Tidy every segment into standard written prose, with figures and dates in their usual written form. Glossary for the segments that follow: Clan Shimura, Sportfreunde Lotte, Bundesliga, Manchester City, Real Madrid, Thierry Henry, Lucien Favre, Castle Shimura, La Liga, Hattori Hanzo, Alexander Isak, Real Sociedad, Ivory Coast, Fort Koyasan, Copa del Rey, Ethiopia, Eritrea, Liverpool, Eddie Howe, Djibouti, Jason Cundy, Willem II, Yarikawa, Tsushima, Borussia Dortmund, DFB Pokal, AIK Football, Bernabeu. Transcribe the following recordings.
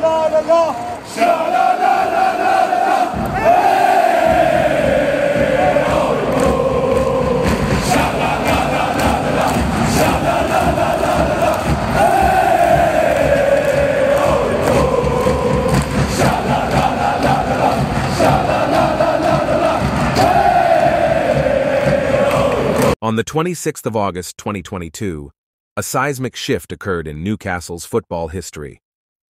la la la, sha la la la la la. Hey, oh oh, sha la la la la la, sha la la la la la. Hey, oh oh, sha la la la la la, sha la la la la la. Hey, oh. On the 26th of August 2022, a seismic shift occurred in Newcastle's football history.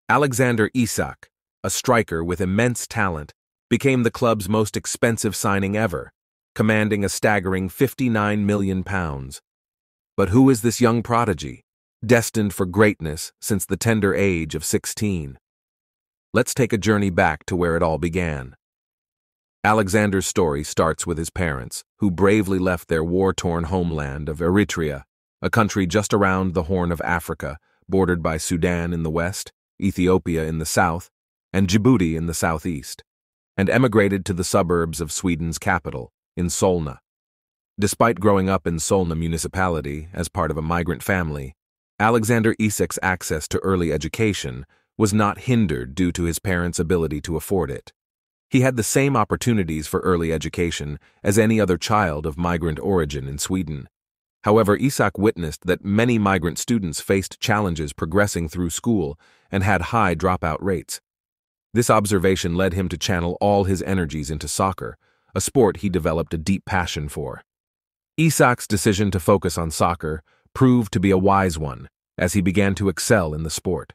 Alexander Isak, a striker with immense talent, became the club's most expensive signing ever, commanding a staggering £59 million. But who is this young prodigy, destined for greatness since the tender age of 16? Let's take a journey back to where it all began. Alexander's story starts with his parents, who bravely left their war-torn homeland of Eritrea, a country just around the Horn of Africa, bordered by Sudan in the west, Ethiopia in the south, and Djibouti in the southeast, and emigrated to the suburbs of Sweden's capital, in Solna. Despite growing up in Solna municipality as part of a migrant family, Alexander Isak's access to early education was not hindered due to his parents' ability to afford it. He had the same opportunities for early education as any other child of migrant origin in Sweden. However, Isak witnessed that many migrant students faced challenges progressing through school and had high dropout rates. This observation led him to channel all his energies into soccer, a sport he developed a deep passion for. Isak's decision to focus on soccer proved to be a wise one, as he began to excel in the sport.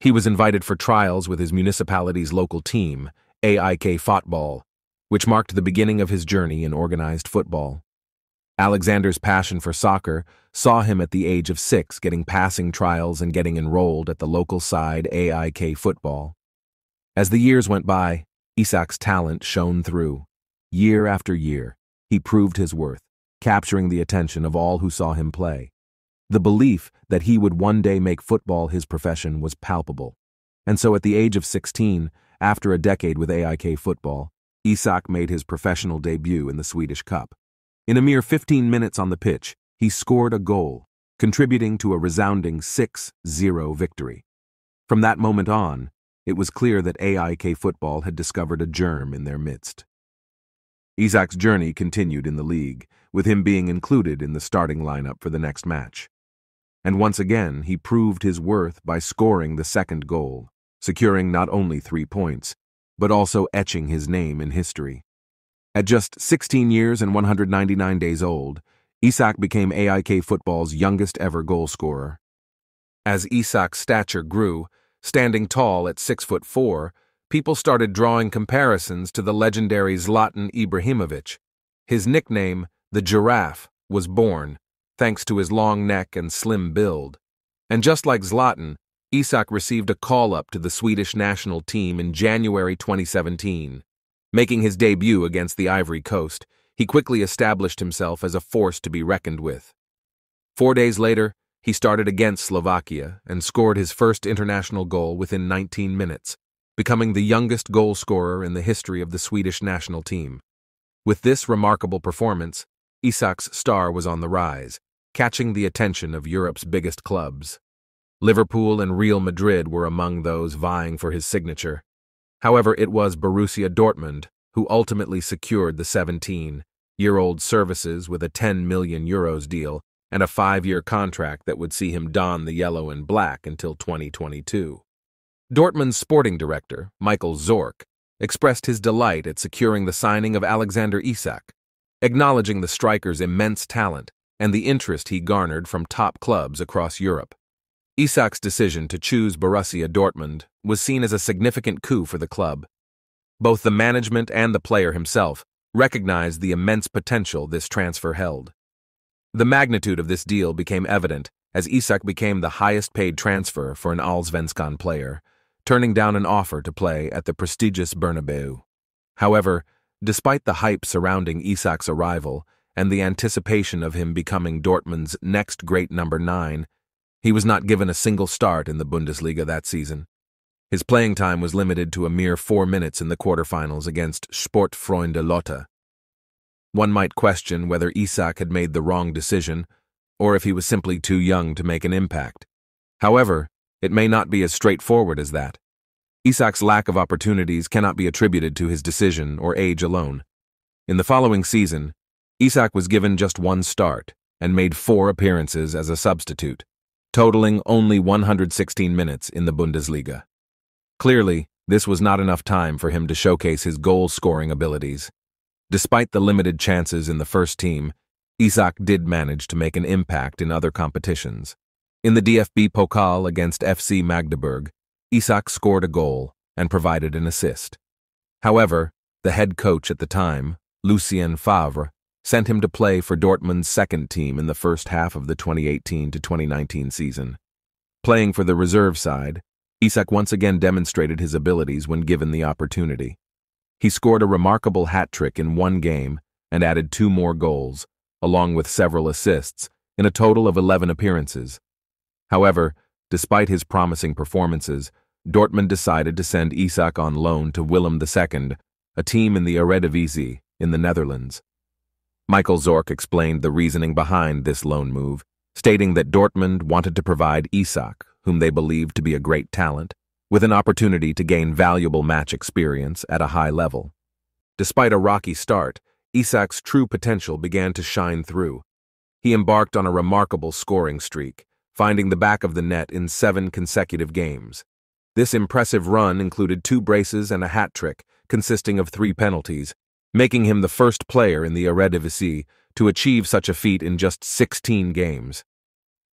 He was invited for trials with his municipality's local team, AIK Football, which marked the beginning of his journey in organized football. Alexander's passion for soccer saw him at the age of 6 getting passing trials and getting enrolled at the local side AIK Football. As the years went by, Isak's talent shone through. Year after year, he proved his worth, capturing the attention of all who saw him play. The belief that he would one day make football his profession was palpable. And so at the age of 16, after a decade with AIK Football, Isak made his professional debut in the Swedish Cup. In a mere 15 minutes on the pitch, he scored a goal, contributing to a resounding 6-0 victory. From that moment on, it was clear that AIK Football had discovered a germ in their midst. Isak's journey continued in the league, with him being included in the starting lineup for the next match. And once again, he proved his worth by scoring the second goal, securing not only 3 points, but also etching his name in history. At just 16 years and 199 days old, Isak became AIK Football's youngest ever goalscorer. As Isak's stature grew, standing tall at 6'4", people started drawing comparisons to the legendary Zlatan Ibrahimovic. His nickname, the Giraffe, was born, thanks to his long neck and slim build. And just like Zlatan, Isak received a call-up to the Swedish national team in January 2017. Making his debut against the Ivory Coast, he quickly established himself as a force to be reckoned with. 4 days later, he started against Slovakia and scored his first international goal within 19 minutes, becoming the youngest goal scorer in the history of the Swedish national team. With this remarkable performance, Isak's star was on the rise, catching the attention of Europe's biggest clubs. Liverpool and Real Madrid were among those vying for his signature. However, it was Borussia Dortmund who ultimately secured the 17-year-old's services with a €10 million deal and a 5-year contract that would see him don the yellow and black until 2022. Dortmund's sporting director, Michael Zorc, expressed his delight at securing the signing of Alexander Isak, acknowledging the striker's immense talent and the interest he garnered from top clubs across Europe. Isak's decision to choose Borussia Dortmund was seen as a significant coup for the club. Both the management and the player himself recognized the immense potential this transfer held. The magnitude of this deal became evident as Isak became the highest-paid transfer for an Allsvenskan player, turning down an offer to play at the prestigious Bernabeu. However, despite the hype surrounding Isak's arrival and the anticipation of him becoming Dortmund's next great number 9, he was not given a single start in the Bundesliga that season. His playing time was limited to a mere 4 minutes in the quarterfinals against Sportfreunde Lotte. One might question whether Isak had made the wrong decision or if he was simply too young to make an impact. However, it may not be as straightforward as that. Isak's lack of opportunities cannot be attributed to his decision or age alone. In the following season, Isak was given just one start and made 4 appearances as a substitute, totaling only 116 minutes in the Bundesliga. Clearly, this was not enough time for him to showcase his goal-scoring abilities. Despite the limited chances in the first team, Isak did manage to make an impact in other competitions. In the DFB Pokal against FC Magdeburg, Isak scored a goal and provided an assist. However, the head coach at the time, Lucien Favre, sent him to play for Dortmund's second team in the first half of the 2018-2019 season. Playing for the reserve side, Isak once again demonstrated his abilities when given the opportunity. He scored a remarkable hat-trick in one game and added 2 more goals, along with several assists, in a total of 11 appearances. However, despite his promising performances, Dortmund decided to send Isak on loan to Willem II, a team in the Eredivisie in the Netherlands. Michael Zorc explained the reasoning behind this loan move, stating that Dortmund wanted to provide Isak, whom they believed to be a great talent, with an opportunity to gain valuable match experience at a high level. Despite a rocky start, Isak's true potential began to shine through. He embarked on a remarkable scoring streak, finding the back of the net in 7 consecutive games. This impressive run included 2 braces and a hat-trick, consisting of 3 penalties, making him the first player in the Eredivisie to achieve such a feat in just 16 games.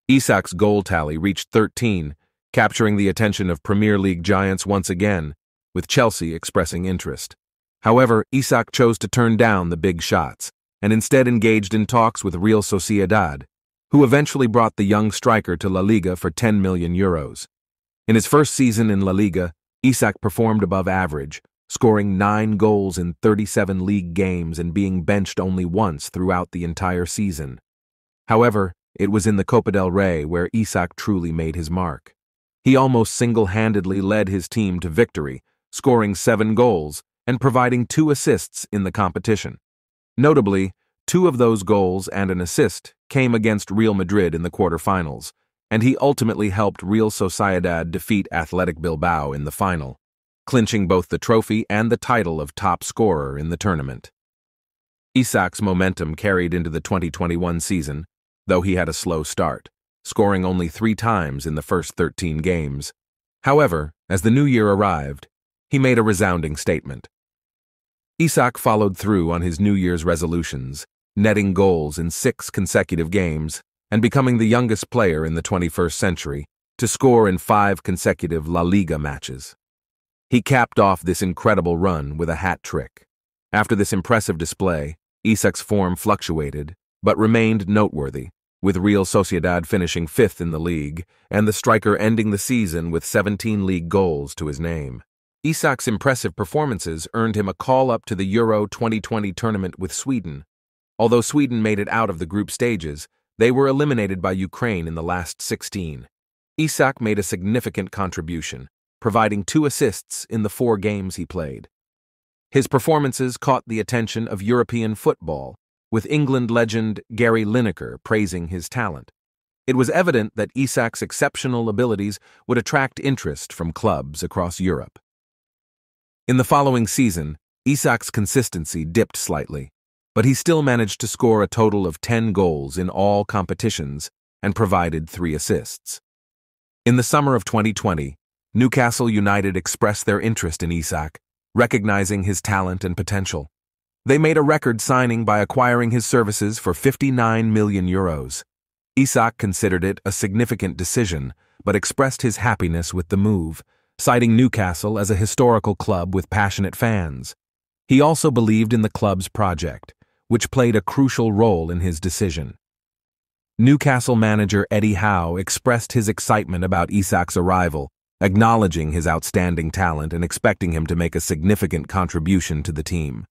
Isak's goal tally reached 13, capturing the attention of Premier League giants once again, with Chelsea expressing interest. However, Isak chose to turn down the big shots and instead engaged in talks with Real Sociedad, who eventually brought the young striker to La Liga for €10 million. In his first season in La Liga, Isak performed above average, scoring 9 goals in 37 league games and being benched only once throughout the entire season. However, it was in the Copa del Rey where Isak truly made his mark. He almost single-handedly led his team to victory, scoring 7 goals and providing 2 assists in the competition. Notably, 2 of those goals and an assist came against Real Madrid in the quarterfinals, and he ultimately helped Real Sociedad defeat Athletic Bilbao in the final, clinching both the trophy and the title of top scorer in the tournament. Isak's momentum carried into the 2021 season, though he had a slow start, scoring only 3 times in the first 13 games. However, as the new year arrived, he made a resounding statement. Isak followed through on his New Year's resolutions, netting goals in 6 consecutive games and becoming the youngest player in the 21st century to score in 5 consecutive La Liga matches. He capped off this incredible run with a hat trick. After this impressive display, Isak's form fluctuated, but remained noteworthy, with Real Sociedad finishing 5th in the league and the striker ending the season with 17 league goals to his name. Isak's impressive performances earned him a call-up to the Euro 2020 tournament with Sweden. Although Sweden made it out of the group stages, they were eliminated by Ukraine in the last 16. Isak made a significant contribution, providing 2 assists in the 4 games he played. His performances caught the attention of European football, with England legend Gary Lineker praising his talent. It was evident that Isak's exceptional abilities would attract interest from clubs across Europe. In the following season, Isak's consistency dipped slightly, but he still managed to score a total of 10 goals in all competitions and provided 3 assists. In the summer of 2020, Newcastle United expressed their interest in Isak, recognizing his talent and potential. They made a record signing by acquiring his services for €59 million. Isak considered it a significant decision, but expressed his happiness with the move, citing Newcastle as a historical club with passionate fans. He also believed in the club's project, which played a crucial role in his decision. Newcastle manager Eddie Howe expressed his excitement about Isak's arrival, acknowledging his outstanding talent and expecting him to make a significant contribution to the team.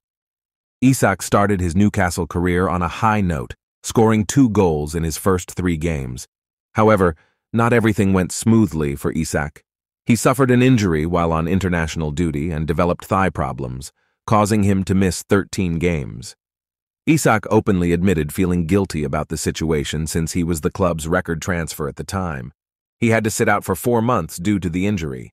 Isak started his Newcastle career on a high note, scoring 2 goals in his first 3 games. However, not everything went smoothly for Isak. He suffered an injury while on international duty and developed thigh problems, causing him to miss 13 games. Isak openly admitted feeling guilty about the situation since he was the club's record transfer at the time. He had to sit out for 4 months due to the injury.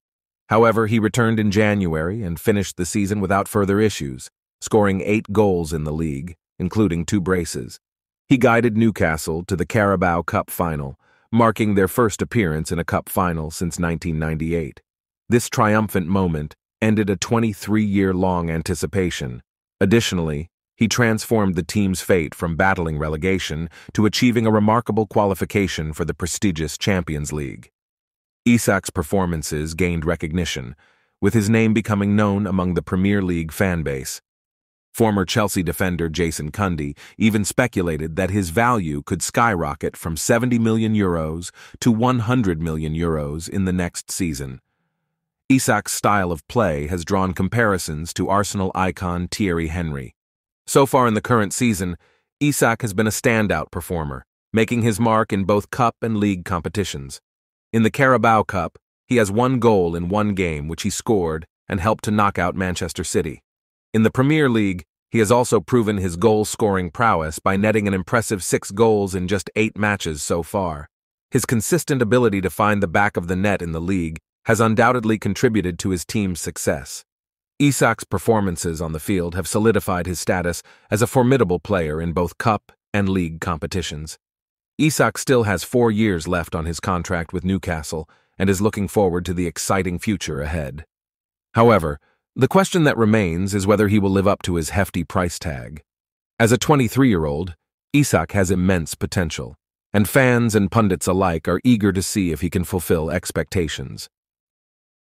However, he returned in January and finished the season without further issues, scoring 8 goals in the league, including 2 braces. He guided Newcastle to the Carabao Cup final, marking their first appearance in a cup final since 1998. This triumphant moment ended a 23-year-long anticipation. Additionally, he transformed the team's fate from battling relegation to achieving a remarkable qualification for the prestigious Champions League. Isak's performances gained recognition, with his name becoming known among the Premier League fanbase. Former Chelsea defender Jason Cundy even speculated that his value could skyrocket from €70 million to €100 million in the next season. Isak's style of play has drawn comparisons to Arsenal icon Thierry Henry. So far in the current season, Isak has been a standout performer, making his mark in both cup and league competitions. In the Carabao Cup, he has 1 goal in 1 game which he scored and helped to knock out Manchester City. In the Premier League, he has also proven his goal-scoring prowess by netting an impressive 6 goals in just 8 matches so far. His consistent ability to find the back of the net in the league has undoubtedly contributed to his team's success. Isak's performances on the field have solidified his status as a formidable player in both cup and league competitions. Isak still has 4 years left on his contract with Newcastle and is looking forward to the exciting future ahead. However, the question that remains is whether he will live up to his hefty price tag. As a 23-year-old, Isak has immense potential, and fans and pundits alike are eager to see if he can fulfill expectations.